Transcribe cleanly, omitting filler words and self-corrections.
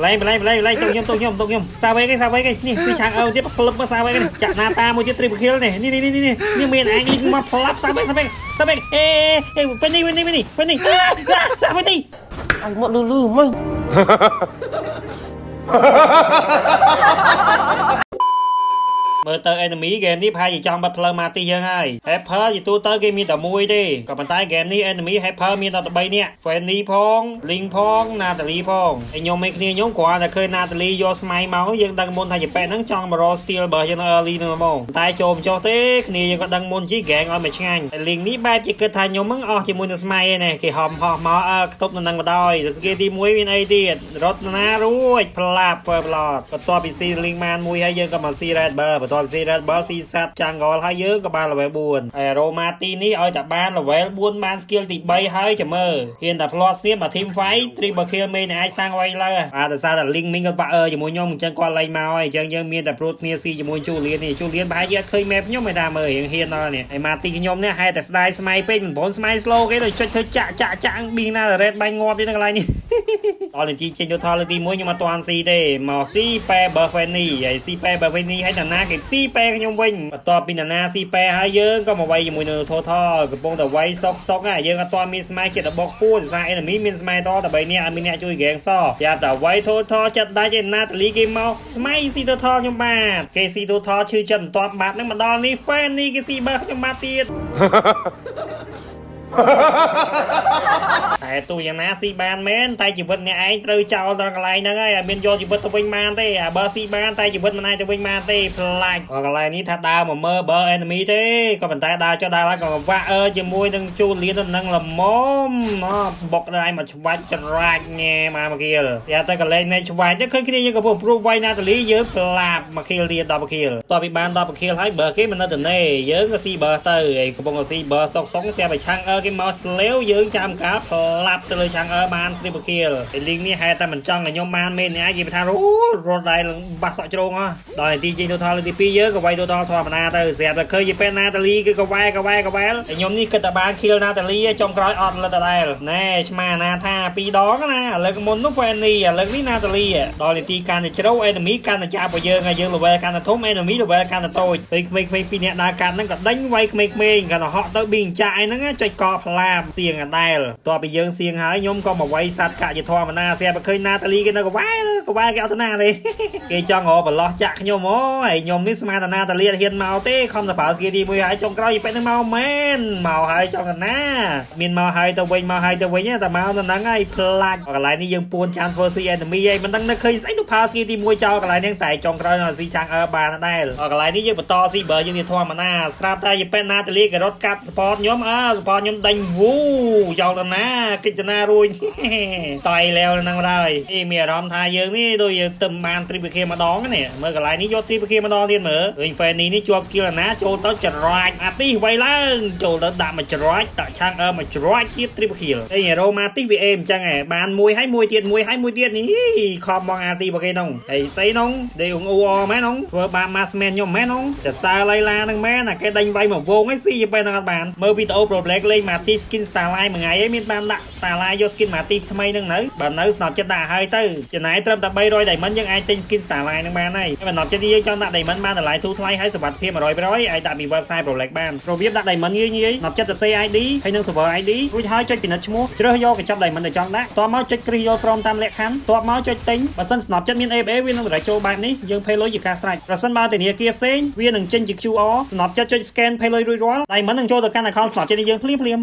ไล่ตรงยมซาไว้กันนี่ซื้อช้างเอาเดี๋ยวพลับมาซาไว้กันจากนาตาโมจิตรีบเคียวเนี่ยนี่เมนไอ้ลิงมาพลับซาไว้เอ้เฟนนี่เอาหมดลืมมั้งเมื่อเตอร์แอนิมีเกมนี้พายจีจองบัตรเพลมาตียังไงแฮปเปอร์จีตัวเตอร์เกมมีแต่มวยดิกับมันใต้เกมนี้แอนิมีแฮปเปอร์มีแต่ตะไบเนี่ยแฟนลีพองลิงพองนาตาลีพองไอโยมไม่เคลียร์โยมกว่าแต่เคยนาตาลีโยสไมล์เมาส์ยังดังมนทายจะแปะนั่งจองบารอสตีลเบอร์ยันเอร์ลีนอร์มอลตายโจมโจเต้เคลียร์ยังก็ดังมนจีแกงเอาไม่ใช่ไงไอลิงนี้แบบจีเกิดทายโยมมึงออกจีมวยจะสไมล์เนี่ยเกี่ยหอมหอมมาครบนังมาดอยแต่สเกตีมวยวินไอเดียรถน่ารู้พลาดเฟอร์บลอดก็ตัวปีซีลิงแมนมวยให้ยังกับมันซีแรดเบอร์ตอนซีรัสบอสซีซับจังกอลให้เยอะกับบ้านเราไปบุญไอโรมาตีนี้เอาจากบ้านเราไปบุญบ้านสกิลติดใบให้จะเมื่อเห็นแต่พลอสเนี้ยมาทีมไฟตรีบเคียร์เมย์ในไอซังไว้เลยอาแต่ซาแต่ลิงมิงก็ว่าจะมวยย่อมจังกอลไล่มาไอจังยังมีแต่โปรตีนซีจะมวยจูเลียนนี่จูเลียนไปเยอะเคยแมพย่อมไม่ได้เมื่อยังเฮียนเราเนี่ยไอมาตีย่อมเนี่ยให้แต่สไตล์สไมเป็นเหมือนผลสไมสโลว์ก็เลยช่วยเธอจะบินหน้าแต่เรดใบงอเป็นอะไรนี่ตอนเล่นจีเจนโยธาเลยตีมวยยังมาตอนซีเดย์มาซีแปรเบอร์เฟนี่ไอซีแปรเบอร์เฟนี่ให้แต่หน้าเก็บซีแปรยังวิ่งต่อปีนาซีแปรหายเยอะก็มาไว้ยังมวยเนื้อท้อกระโปรงแต่ไว้ซอกอ่ะเยอะก็ตอนมีสมัยเขียนบอกพูดสายอันนี้มีสมัยต่อแต่ใบเนี้ยมีเนี้ยช่วยแกงซ้อยาแต่ไว้ท้อจัดได้เจนนาตลีเกมเมาสมัยซีท้อยังมาเกซีท้อชื่อจำตอนบาดนั่งมาตอนนี้แฟนนี่เกซีเบอร์ยังมาตีแต่ตัวอย่างน่าซีบานแมนแต่จีบเนี่ยไอ้เตยเจ้าตอนอะไรนะไงเบนโยจีบตัววิ่งมาเต้เบอร์ซีบานแต่จีบมันไอ้จะวิ่งมาเต้พลายตอนอะไรนี้ถ้าดาวมาเมื่อเบอร์เอ็นมีเต้ก็เป็นแต่ดาวจะดาวแล้วก็ว่าจะมวยดังจูเลียนนั่งละม้อมบอกอะไรมาชวัดจะรักเงี้ยมาเมื่อกี้เลยอย่าแต่ก็เล่นในชวัดจะเคยคิดยังกับผมรู้ไว้นาตาลีเยอะพลาบมาเคียรีต่อมาเคียร์ต่อไปบานต่อมาเคียร์ให้เบอร์เกมันน่าตื่นเต้เยอะก็ซีเบอร์เต้ก็บอกว่าซีเบอร์สองเสียไปช่างเกมมอสเลี้ยวยืนจำกับหลับเลยช่างบานที่บุกเกลเป็นลิงนี่ให้แต่มันจ้องกับโยมบานเมนเนี่ยยิบทารู้รถได้หลังบักสะจงอ่ะตอนที่จริงตัวทอเลยที่พี่เยอะกับไวตัวทอทอมานาแต่เสียแต่เคยยิบเป็นนาตาลีก็ไวโยมนี่ก็แต่บานเคียวนาตาลีจงกร้อยอดเลยแต่ได้แน่ชมานาธาปีดอกนะเลยก็มนนุ่มแฟนนี่เลยนี่นาตาลีตอนที่การจะเจอเอนมิการจะจับไปเยอะไงเยอะหรือว่าการจะทุ่มเอนมิหรือว่าการจะโต้ไม่ปีเนี่ยนาการนั่งกับดั้งไวไม่กันเหรอเขาต้องบินใจนั่งใจกอพลาบเสียงกันได้เลยตัวไปเยิงเสียงหายยมก็มาไว้สัตว์กะจะทอมาหน้าเสียไปเคยนาตาลีกันนะก็ว่าแกเอาตาหน้าเลยเกจองอ๋อปลอกจักยมอ๋อไอยมนี่สมาตาหน้าตาลีเฮียนเมาเต้คอมสะพาสกีดีมวยหายจงกล้าอยู่เป็นเมาแมนเมาหายจองกันหน้ามีนเมาหายตะเวงเมาหายตะเวงเนี่ยแต่เมาตาหน้าไงพลาดอะไรนี่ยังปูนชานเฟอร์ซีแอนด์มีไอ้มันตั้งแต่เคยใส่ตุ๊กพาสกีดีมวยเจ้าอะไรเนี่ยแต่จงกล้าสีช้างเออบานได้เลยอะไรนี่ยังปตอซีเบอร์ยังจะทอมาหน้าสลับได้อยู่เป็นนาตาลีกับรถกับสปอร์ตยมอ๋อสปอร์ตยมดังวูยาวตนากิจนารุยต่อยแล้วนั่งมาได้เอเมียรอมทายเยอะนี่โดยเติมมันทริปเคมาดองกันเนี่ยเมื่อไรนี้ยศทริปเคมาดองเทียนเหมือเฮ้ยแฟนนี้นี่จวบสกิลนะโจลต้องจะร้อยอาร์ตี้ไวล่างโจลต้องด่ามาจะร้อยต่อช่างมาจะร้อยที่ทริปเคไอเนี่ยโรมาตี้วีเอ็มจังไงบานมวยให้มวยเทียนนี่คอมมองอาร์ตี้โอเคน้องไอใจน้องเดี๋ยวอูอแม่น้องเวอร์บามาสแมนยอมแม่น้องจะซาไลลานั่งแม่น่ะแกดังไวเหมือนโวงไอซี่ไปทางการบานเมื่อวิโต้โปรเบล็กเล่มาตีสกินสตาร์ไลน์เหมือนไงมีบานละสตาร์ไลน์ยศกินมาตีทำไมนั่งเนื้อแบบเนื้อสนอจะด่าให้ตื้อจะไหนเติมแต่ใบรอยไดมันยังไอติงสกินสตาร์ไลน์นั่งบ้านไอ้แบบหนอจะดีเจ้าหน้าไดมันบ้านแต่หลายทุกไลน์ให้สวัสดิ์เพียบร้อยไปร้อยไอ้แต่มีเว็บไซต์โปรเล็กบ้านโปรเว็บดักไดมันยี่ยี่หนอจะเซไอดีให้นั่งสวอไอดีรู้ท้ายจะกินนัดชั่วจะเริ่มโยกกับจับไดมันในจังนะตัวเมาจะกรีโยปลอมตามเล็กขันตัวเมาจะติงบัตรสนอจะมีเอฟเอฟวิ่งหลายโจแบบนี้ยังเพลย์ลอยอยู่กลางสายบัตรสนมาแต่เนี่ยเกียร์เซนวิ่งหนึ่งเจนจิกคิวอ๋อสนอจะจะสแกนเพลย์ลอยรัวไดมันหนึ่งโจต่อการในคอนสนอจะได้ยังเพลียม